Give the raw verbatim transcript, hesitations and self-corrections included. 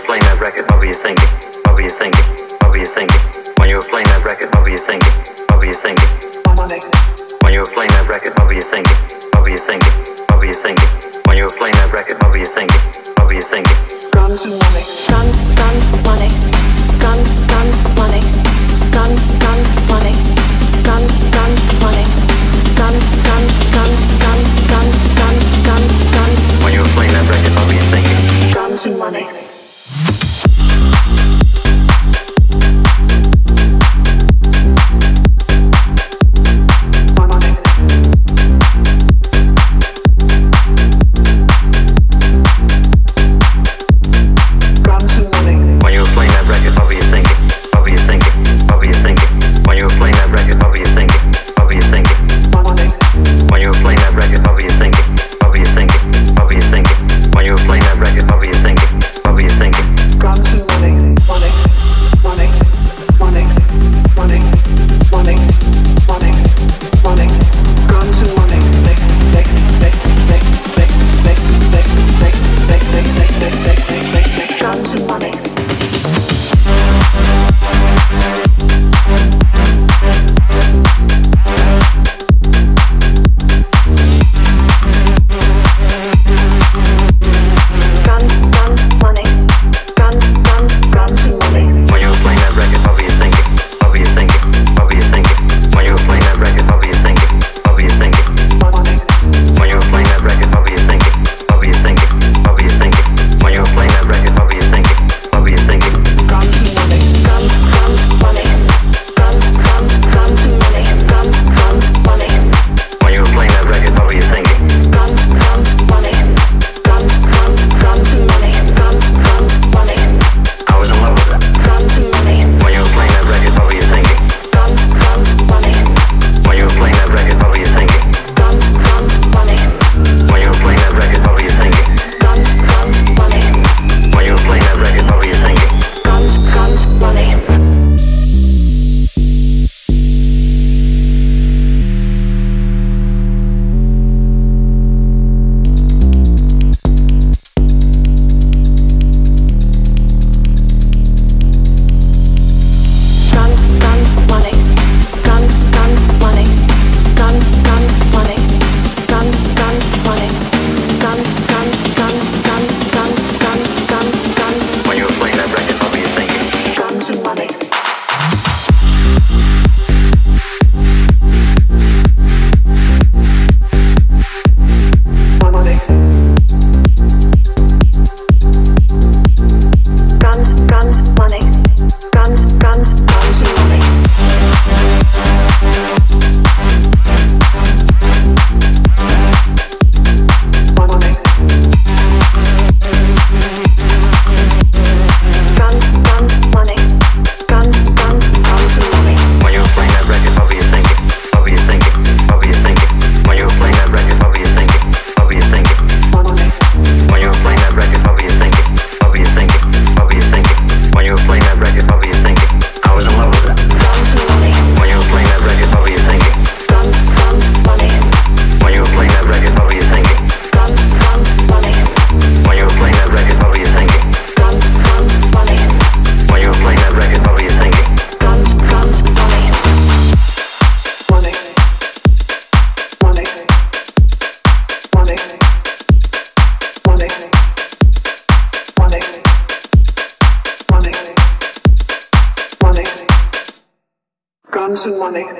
were playing that record, what were you thinking? What were you thinking? What were you thinking? When you were playing that record, what were you thinking? What were you thinking? When you were playing that record, what were you thinking? What were you thinking? What were you thinking? When you were playing that record, what were you thinking? What were you thinking? Guns, money, guns, guns, money, guns, guns, money, guns, guns, money, guns, guns, money, guns, guns, guns, guns, guns, guns, guns, guns. When you were playing that record, what were you thinking? Guns and money. Guns and money.